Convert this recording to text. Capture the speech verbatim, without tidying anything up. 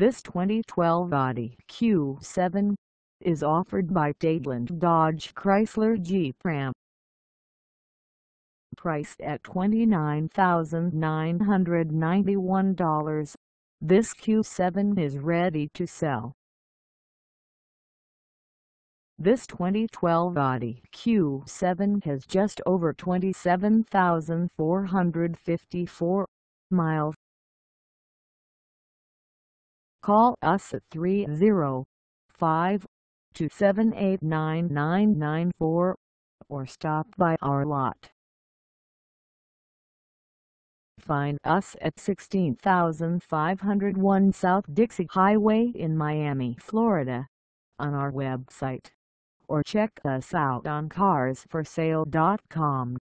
This twenty twelve Audi Q seven is offered by Dadeland Dodge Chrysler Jeep Ram. Priced at twenty-nine thousand nine hundred ninety-one dollars, this Q seven is ready to sell. This twenty twelve Audi Q seven has just over twenty-seven thousand four hundred fifty-four miles. Call us at three zero five, two seven eight, nine nine nine four or stop by our lot. Find us at sixteen thousand five hundred one South Dixie Highway in Miami, Florida, on our website, or check us out on cars for sale dot com.